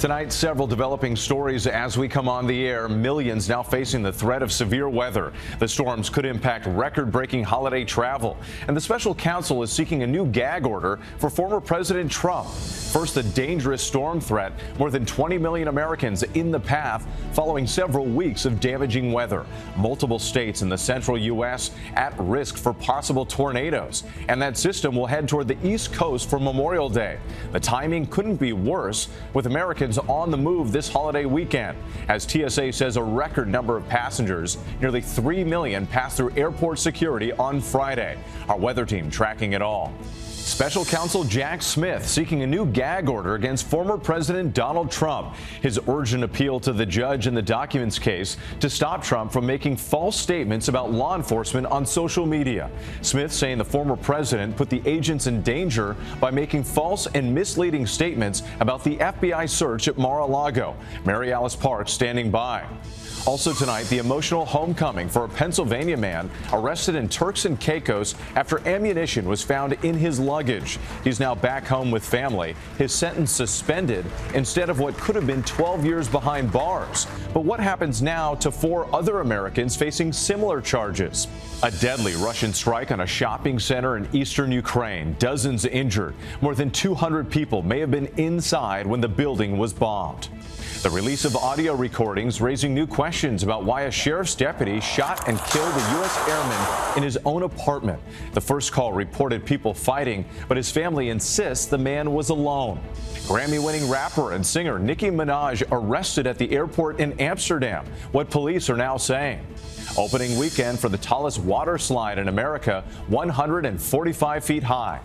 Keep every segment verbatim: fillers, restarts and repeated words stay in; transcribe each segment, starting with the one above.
Tonight, several developing stories as we come on the air. Millions now facing the threat of severe weather. The storms could impact record-breaking holiday travel. And the special counsel is seeking a new gag order for former President Trump. First, the dangerous storm threat. More than twenty million Americans in the path following several weeks of damaging weather. Multiple states in the central U S at risk for possible tornadoes. And that system will head toward the East Coast for Memorial Day. The timing couldn't be worse, with Americans on the move this holiday weekend, as T S A says a record number of passengers, nearly three million, passed through airport security on Friday. Our weather team tracking it all. Special counsel Jack Smith seeking a new gag order against former President Donald Trump. His urgent appeal to the judge in the documents case to stop Trump from making false statements about law enforcement on social media. Smith saying the former president put the agents in danger by making false and misleading statements about the F B I search at Mar-a-Lago. Mary Alice Parks standing by. Also tonight, the emotional homecoming for a Pennsylvania man arrested in Turks and Caicos after ammunition was found in his luggage. He's now back home with family, his sentence suspended instead of what could have been twelve years behind bars. But what happens now to four other Americans facing similar charges? A deadly Russian strike on a shopping center in eastern Ukraine. Dozens injured. More than two hundred people may have been inside when the building was bombed. The release of audio recordings raising new questions about why a sheriff's deputy shot and killed a U S airman in his own apartment. The first call reported people fighting, but his family insists the man was alone. Grammy-winning rapper and singer Nicki Minaj arrested at the airport in Amsterdam, what police are now saying. Opening weekend for the tallest water slide in America, one hundred forty-five feet high.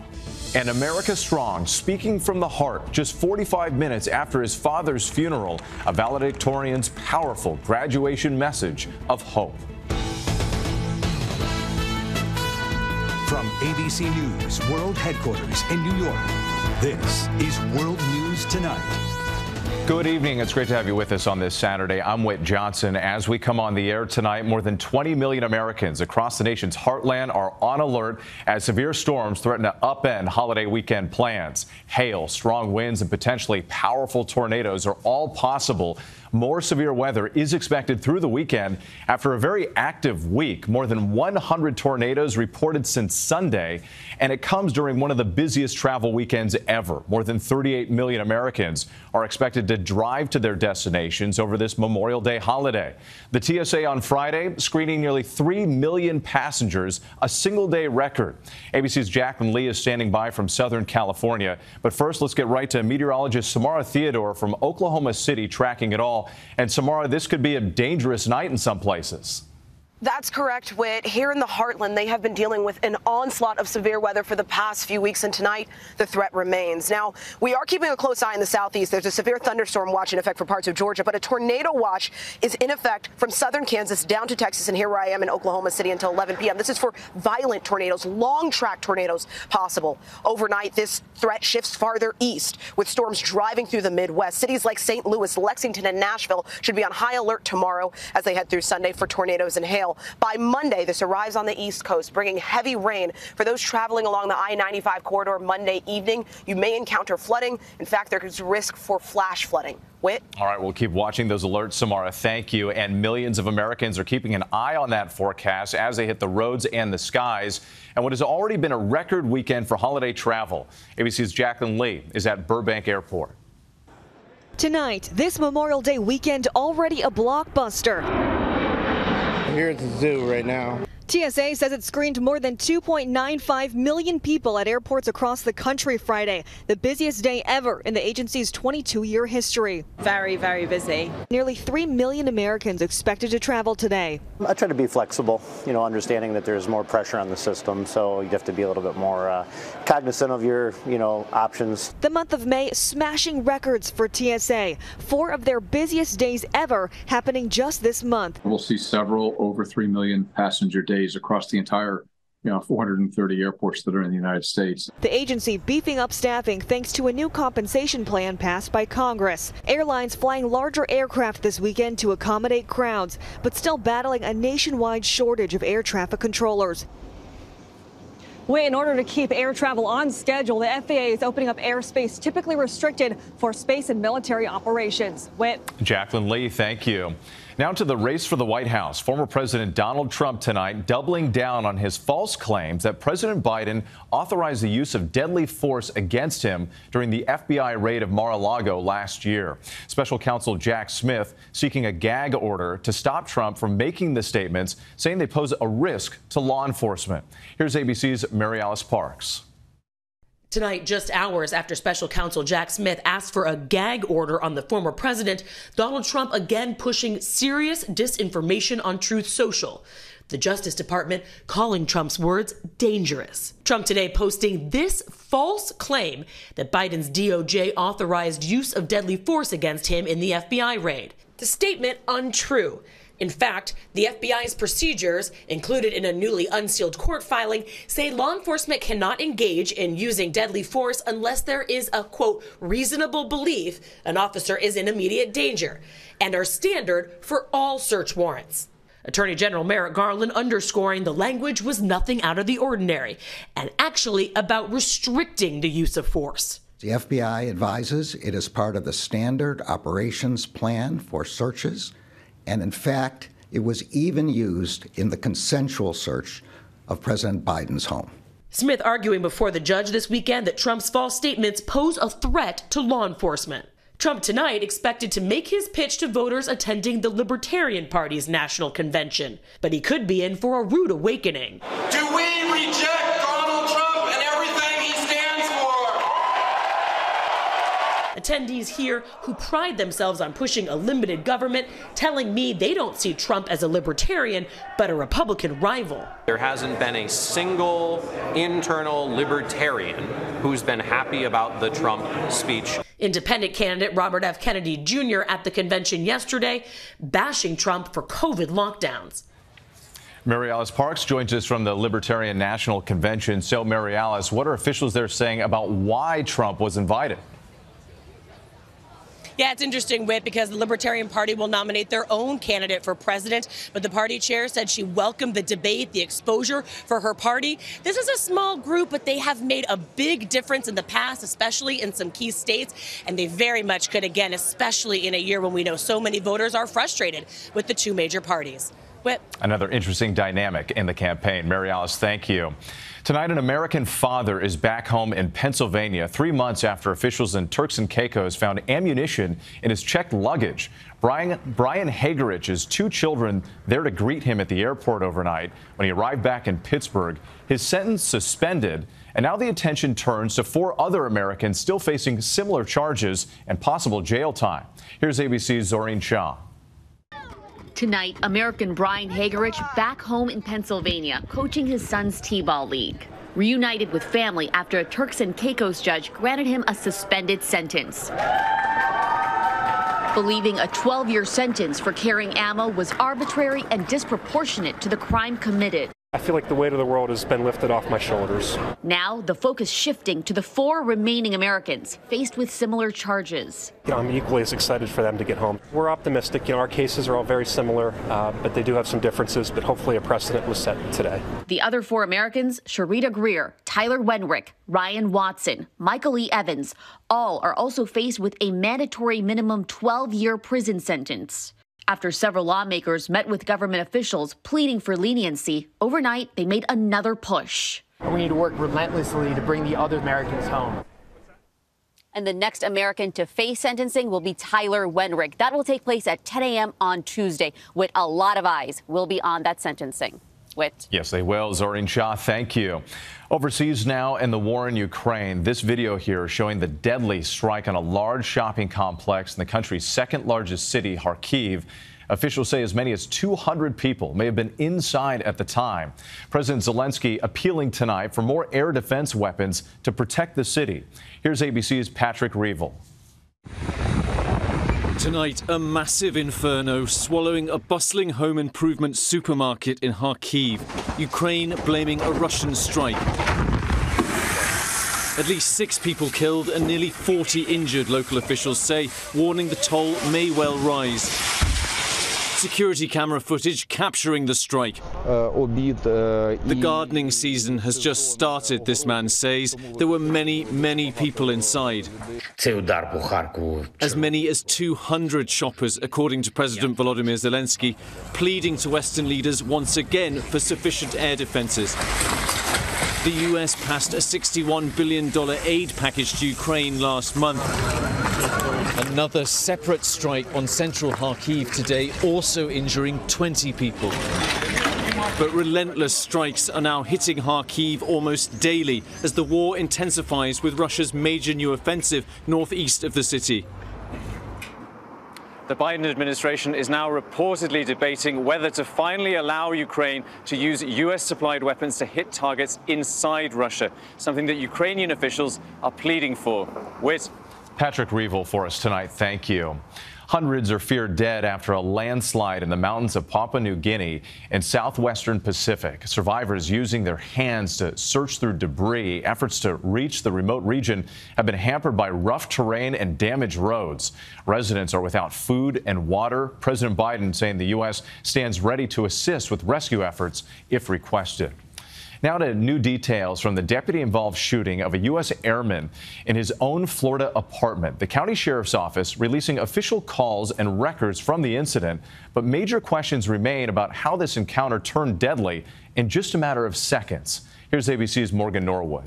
And America Strong, speaking from the heart, just forty-five minutes after his father's funeral, a valedictorian's powerful graduation message of hope. From A B C News World Headquarters in New York, this is World News Tonight. Good evening. It's great to have you with us on this Saturday. I'm Whit Johnson. As we come on the air tonight, more than twenty million Americans across the nation's heartland are on alert as severe storms threaten to upend holiday weekend plans. Hail, strong winds, and potentially powerful tornadoes are all possible. More severe weather is expected through the weekend after a very active week. More than one hundred tornadoes reported since Sunday, and it comes during one of the busiest travel weekends ever. More than thirty-eight million Americans are expected to drive to their destinations over this Memorial Day holiday. The T S A on Friday screening nearly three million passengers, a single-day record. A B C's Jacqueline Lee is standing by from Southern California. But first, let's get right to meteorologist Somara Theodore from Oklahoma City tracking it all. And Samara, this could be a dangerous night in some places. That's correct, Whit. Here in the heartland, they have been dealing with an onslaught of severe weather for the past few weeks, and tonight the threat remains. Now, we are keeping a close eye in the southeast. There's a severe thunderstorm watch in effect for parts of Georgia, but a tornado watch is in effect from southern Kansas down to Texas, and here where I am in Oklahoma City until eleven p m This is for violent tornadoes, long-track tornadoes possible. Overnight, this threat shifts farther east, with storms driving through the Midwest. Cities like Saint Louis, Lexington, and Nashville should be on high alert tomorrow as they head through Sunday for tornadoes and hail. By Monday, this arrives on the East Coast, bringing heavy rain. For those traveling along the I ninety-five corridor Monday evening, you may encounter flooding. In fact, there is risk for flash flooding. Whit? All right, we'll keep watching those alerts, Samara. Thank you. And millions of Americans are keeping an eye on that forecast as they hit the roads and the skies. And what has already been a record weekend for holiday travel. A B C's Jacqueline Lee is at Burbank Airport. Tonight, this Memorial Day weekend, already a blockbuster. Here at the zoo right now. T S A says it screened more than two point nine five million people at airports across the country Friday, the busiest day ever in the agency's twenty-two year history. Very, very busy. Nearly three million Americans expected to travel today. I try to be flexible, you know, understanding that there's more pressure on the system, so you have to be a little bit more uh, cognizant of your, you know, options. The month of May smashing records for T S A. Four of their busiest days ever happening just this month. We'll see several over three million passenger days across the entire, you know, four hundred thirty airports that are in the United States. The agency beefing up staffing thanks to a new compensation plan passed by Congress. Airlines flying larger aircraft this weekend to accommodate crowds, but still battling a nationwide shortage of air traffic controllers. Way, in order to keep air travel on schedule, the F A A is opening up airspace typically restricted for space and military operations. Whit. Jacqueline Lee, thank you. Now to the race for the White House. Former President Donald Trump tonight doubling down on his false claims that President Biden authorized the use of deadly force against him during the F B I raid of Mar-a-Lago last year. Special counsel Jack Smith seeking a gag order to stop Trump from making the statements, saying they pose a risk to law enforcement. Here's A B C's Mary Alice Parks. Tonight, just hours after special counsel Jack Smith asked for a gag order on the former president, Donald Trump again pushing serious disinformation on Truth Social. The Justice Department calling Trump's words dangerous. Trump today posting this false claim that Biden's D O J authorized use of deadly force against him in the F B I raid. The statement untrue. In fact, the F B I's procedures, included in a newly unsealed court filing, say law enforcement cannot engage in using deadly force unless there is a, quote, reasonable belief an officer is in immediate danger, and are standard for all search warrants. Attorney General Merrick Garland underscoring the language was nothing out of the ordinary, and actually about restricting the use of force. The F B I advises it is part of the standard operations plan for searches. And in fact, it was even used in the consensual search of President Biden's home. Smith arguing before the judge this weekend that Trump's false statements pose a threat to law enforcement. Trump tonight expected to make his pitch to voters attending the Libertarian Party's national convention, but he could be in for a rude awakening. Do we reject Donald Trump and everything he stands for? Attendees here who pride themselves on pushing a limited government, telling me they don't see Trump as a libertarian, but a Republican rival. There hasn't been a single internal libertarian who's been happy about the Trump speech. Independent candidate Robert F. Kennedy Junior at the convention yesterday, bashing Trump for COVID lockdowns. Mary Alice Parks joins us from the Libertarian National Convention. So, Mary Alice, what are officials there saying about why Trump was invited? Yeah, it's interesting, Whit, because the Libertarian Party will nominate their own candidate for president, but the party chair said she welcomed the debate, the exposure for her party. This is a small group, but they have made a big difference in the past, especially in some key states, and they very much could again, especially in a year when we know so many voters are frustrated with the two major parties. Whit. Another interesting dynamic in the campaign. Mary Alice, thank you. Tonight, an American father is back home in Pennsylvania three months after officials in Turks and Caicos found ammunition in his checked luggage. Bryan, Bryan Hagerich's two children there to greet him at the airport overnight. When he arrived back in Pittsburgh, his sentence suspended. And now the attention turns to four other Americans still facing similar charges and possible jail time. Here's A B C's Zohreen Shah. Tonight, American Bryan Hagerich back home in Pennsylvania, coaching his son's T-ball league. Reunited with family after a Turks and Caicos judge granted him a suspended sentence. Believing a twelve-year sentence for carrying ammo was arbitrary and disproportionate to the crime committed. I feel like the weight of the world has been lifted off my shoulders. Now, the focus shifting to the four remaining Americans faced with similar charges. You know, I'm equally as excited for them to get home. We're optimistic. You know, our cases are all very similar, uh, but they do have some differences, but hopefully a precedent was set today. The other four Americans, Sharita Greer, Tyler Wenrick, Ryan Watson, Michael E. Evans, all are also faced with a mandatory minimum twelve-year prison sentence. After several lawmakers met with government officials pleading for leniency, overnight they made another push. We need to work relentlessly to bring the other Americans home. And the next American to face sentencing will be Tyler Wenrick. That will take place at ten a m on Tuesday, with a lot of eyes will be on that sentencing. Whit. Yes, they will. Zohreen Shah, thank you. Overseas now, in the war in Ukraine, this video here showing the deadly strike on a large shopping complex in the country's second largest city, Kharkiv. Officials say as many as two hundred people may have been inside at the time. President Zelensky appealing tonight for more air defense weapons to protect the city. Here's A B C's Patrick Reevell. Tonight, a massive inferno swallowing a bustling home improvement supermarket in Kharkiv. Ukraine blaming a Russian strike. At least six people killed and nearly forty injured, local officials say, warning the toll may well rise. Security camera footage capturing the strike. The gardening season has just started, this man says. There were many, many people inside. As many as two hundred shoppers, according to President Volodymyr Zelensky, pleading to Western leaders once again for sufficient air defenses. The U S passed a sixty-one billion dollars aid package to Ukraine last month. Another separate strike on central Kharkiv today, also injuring twenty people. But relentless strikes are now hitting Kharkiv almost daily as the war intensifies with Russia's major new offensive northeast of the city. The Biden administration is now reportedly debating whether to finally allow Ukraine to use U S-supplied weapons to hit targets inside Russia, something that Ukrainian officials are pleading for. Wit. Patrick Reevell for us tonight. Thank you. Hundreds are feared dead after a landslide in the mountains of Papua New Guinea and southwestern Pacific. Survivors using their hands to search through debris. Efforts to reach the remote region have been hampered by rough terrain and damaged roads. Residents are without food and water. President Biden saying the U S stands ready to assist with rescue efforts if requested. Now to new details from the deputy-involved shooting of a U S airman in his own Florida apartment. The county sheriff's office releasing official calls and records from the incident, but major questions remain about how this encounter turned deadly in just a matter of seconds. Here's A B C's Morgan Norwood.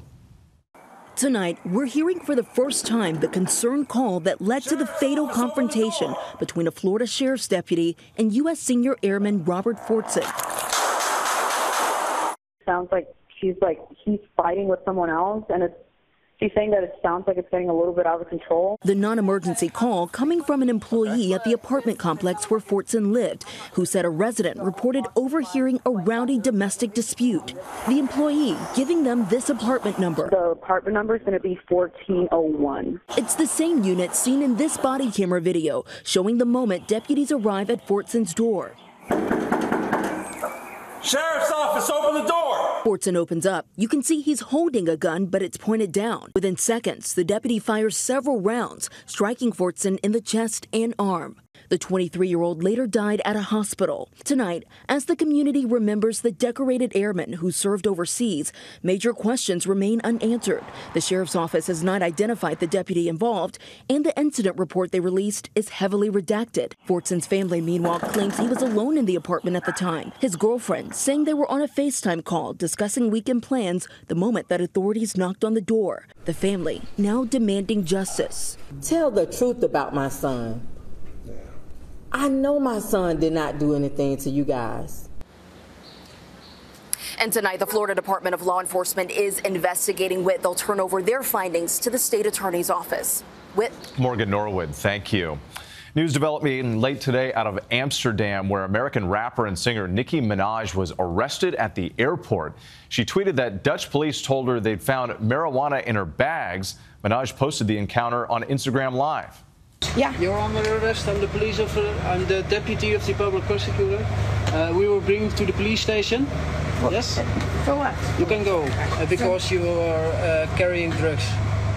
Tonight, we're hearing for the first time the concerned call that led to the fatal confrontation between a Florida sheriff's deputy and U S senior airman Robert Fortson. Sounds like she's like he's fighting with someone else, and it's, she's saying that it sounds like it's getting a little bit out of control. The non-emergency call coming from an employee at the apartment complex where Fortson lived, who said a resident reported overhearing a rowdy domestic dispute. The employee giving them this apartment number. The apartment number is going to be fourteen oh one. It's the same unit seen in this body camera video, showing the moment deputies arrive at Fortson's door. Sheriff's office, open the door! Fortson opens up. You can see he's holding a gun, but it's pointed down. Within seconds, the deputy fires several rounds, striking Fortson in the chest and arm. The twenty-three-year-old later died at a hospital. Tonight, as the community remembers the decorated airman who served overseas, major questions remain unanswered. The sheriff's office has not identified the deputy involved, and the incident report they released is heavily redacted. Fortson's family, meanwhile, claims he was alone in the apartment at the time. His girlfriend saying they were on a FaceTime call discussing weekend plans the moment that authorities knocked on the door. The family now demanding justice. Tell the truth about my son. I know my son did not do anything to you guys. And tonight, the Florida Department of Law Enforcement is investigating W I T. They'll turn over their findings to the state attorney's office. W I T. Morgan Norwood, thank you. News developing late today out of Amsterdam, where American rapper and singer Nicki Minaj was arrested at the airport. She tweeted that Dutch police told her they'd found marijuana in her bags. Minaj posted the encounter on Instagram Live. Yeah. You're under arrest. I'm the police officer. I'm the deputy of the public prosecutor. Uh, we will bring you to the police station. What? Yes. For what? You can go uh, because you are uh, carrying drugs.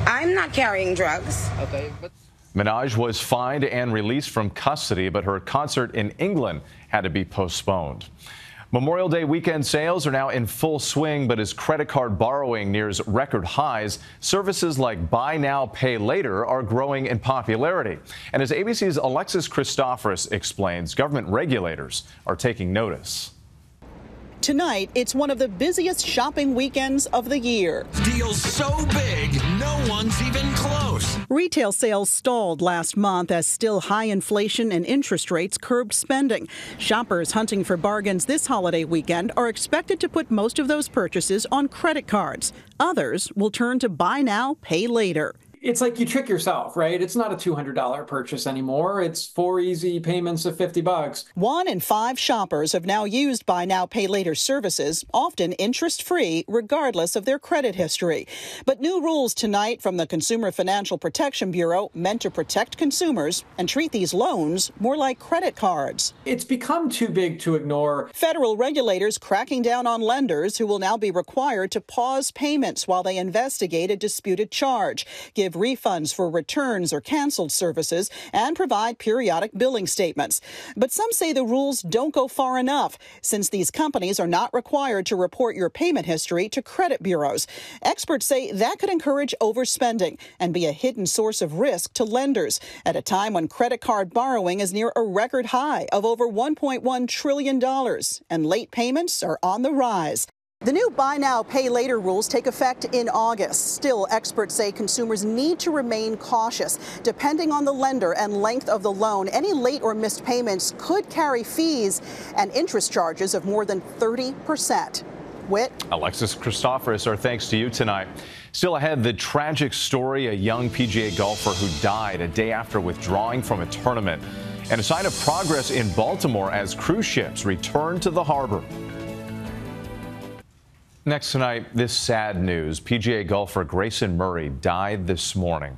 I'm not carrying drugs. Okay. But Minaj was fined and released from custody, but her concert in England had to be postponed. Memorial Day weekend sales are now in full swing, but as credit card borrowing nears record highs, services like Buy Now Pay Later are growing in popularity. And as A B C's Alexis Christoforos explains, government regulators are taking notice. Tonight, it's one of the busiest shopping weekends of the year. Deals so big, no one's even close. Retail sales stalled last month as still high inflation and interest rates curbed spending. Shoppers hunting for bargains this holiday weekend are expected to put most of those purchases on credit cards. Others will turn to buy now, pay later. It's like you trick yourself, right? It's not a two hundred dollar purchase anymore. It's four easy payments of fifty bucks. One in five shoppers have now used Buy Now Pay Later services, often interest-free, regardless of their credit history. But new rules tonight from the Consumer Financial Protection Bureau meant to protect consumers and treat these loans more like credit cards. It's become too big to ignore. Federal regulators cracking down on lenders who will now be required to pause payments while they investigate a disputed charge. Give give refunds for returns or canceled services, and provide periodic billing statements. But some say the rules don't go far enough, since these companies are not required to report your payment history to credit bureaus. Experts say that could encourage overspending and be a hidden source of risk to lenders at a time when credit card borrowing is near a record high of over one point one trillion dollars, and late payments are on the rise. The new Buy Now, Pay Later rules take effect in August. Still, experts say consumers need to remain cautious. Depending on the lender and length of the loan, any late or missed payments could carry fees and interest charges of more than thirty percent. Whit? Alexis Christoforos, our thanks to you tonight. Still ahead, the tragic story, a young P G A golfer who died a day after withdrawing from a tournament, and a sign of progress in Baltimore as cruise ships return to the harbor. Next tonight, this sad news. P G A golfer Grayson Murray died this morning.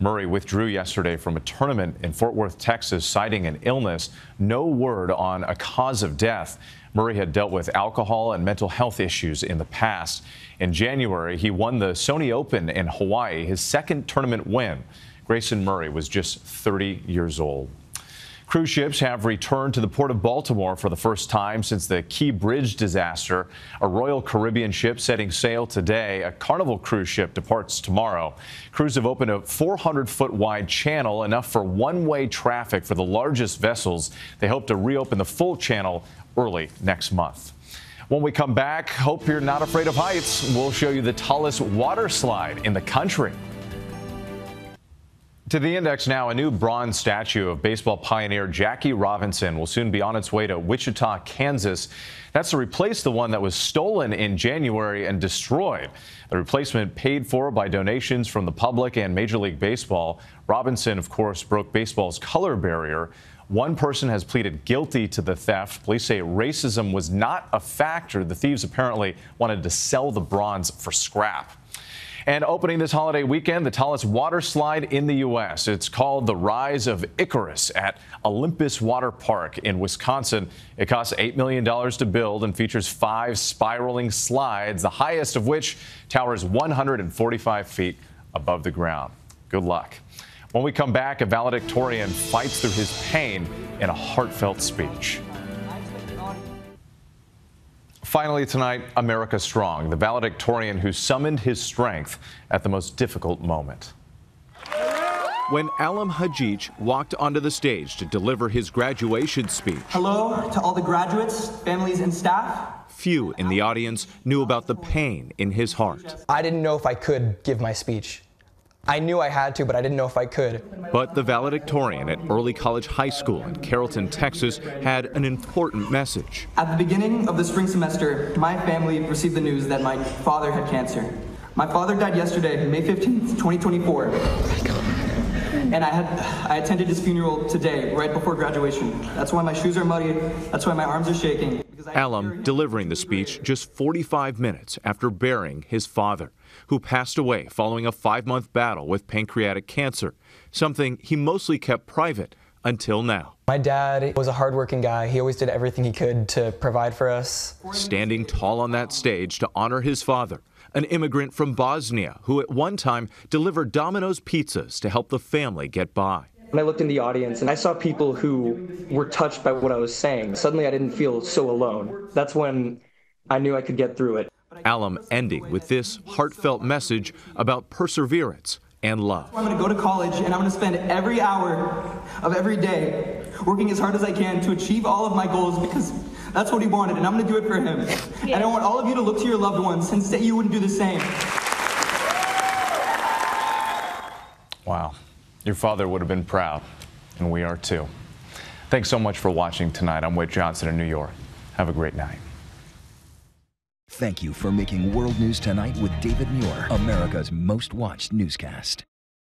Murray withdrew yesterday from a tournament in Fort Worth, Texas, citing an illness. No word on a cause of death. Murray had dealt with alcohol and mental health issues in the past. In January, he won the Sony Open in Hawaii, his second tournament win. Grayson Murray was just thirty years old. Cruise ships have returned to the port of Baltimore for the first time since the Key Bridge disaster. A Royal Caribbean ship setting sail today. A Carnival cruise ship departs tomorrow. Crews have opened a four hundred foot wide channel, enough for one-way traffic for the largest vessels. They hope to reopen the full channel early next month. When we come back, hope you're not afraid of heights. We'll show you the tallest water slide in the country. To the index now, a new bronze statue of baseball pioneer Jackie Robinson will soon be on its way to Wichita, Kansas. That's to replace the one that was stolen in January and destroyed. The replacement paid for by donations from the public and Major League Baseball. Robinson, of course, broke baseball's color barrier. One person has pleaded guilty to the theft. Police say racism was not a factor. The thieves apparently wanted to sell the bronze for scrap. And opening this holiday weekend, the tallest water slide in the U S It's called the Rise of Icarus at Olympus Water Park in Wisconsin. It costs eight million dollars to build and features five spiraling slides, the highest of which towers one hundred forty-five feet above the ground. Good luck. When we come back, a valedictorian fights through his pain in a heartfelt speech. Finally tonight, America Strong, the valedictorian who summoned his strength at the most difficult moment. When Alam Hajij walked onto the stage to deliver his graduation speech. Hello to all the graduates, families, and staff. Few in the audience knew about the pain in his heart. I didn't know if I could give my speech. I knew I had to, but I didn't know if I could. But the valedictorian at Early College High School in Carrollton, Texas, had an important message. At the beginning of the spring semester, my family received the news that my father had cancer. My father died yesterday, May fifteenth, twenty twenty-four. Oh my God. And I had I attended his funeral today, right before graduation. That's why my shoes are muddy. That's why my arms are shaking. Alam delivering the speech just forty-five minutes after burying his father, who passed away following a five month battle with pancreatic cancer, something he mostly kept private until now. My dad was a hardworking guy. He always did everything he could to provide for us. Standing tall on that stage to honor his father, an immigrant from Bosnia who at one time delivered Domino's pizzas to help the family get by. And I looked in the audience and I saw people who were touched by what I was saying. Suddenly I didn't feel so alone. That's when I knew I could get through it. Alam ending with this heartfelt message about perseverance and love. I'm going to go to college and I'm going to spend every hour of every day working as hard as I can to achieve all of my goals, because that's what he wanted and I'm going to do it for him. Yeah. And I want all of you to look to your loved ones and say you wouldn't do the same. Wow. Your father would have been proud, and we are too. Thanks so much for watching tonight. I'm Whit Johnson in New York. Have a great night. Thank you for making World News Tonight with David Muir, America's most watched newscast.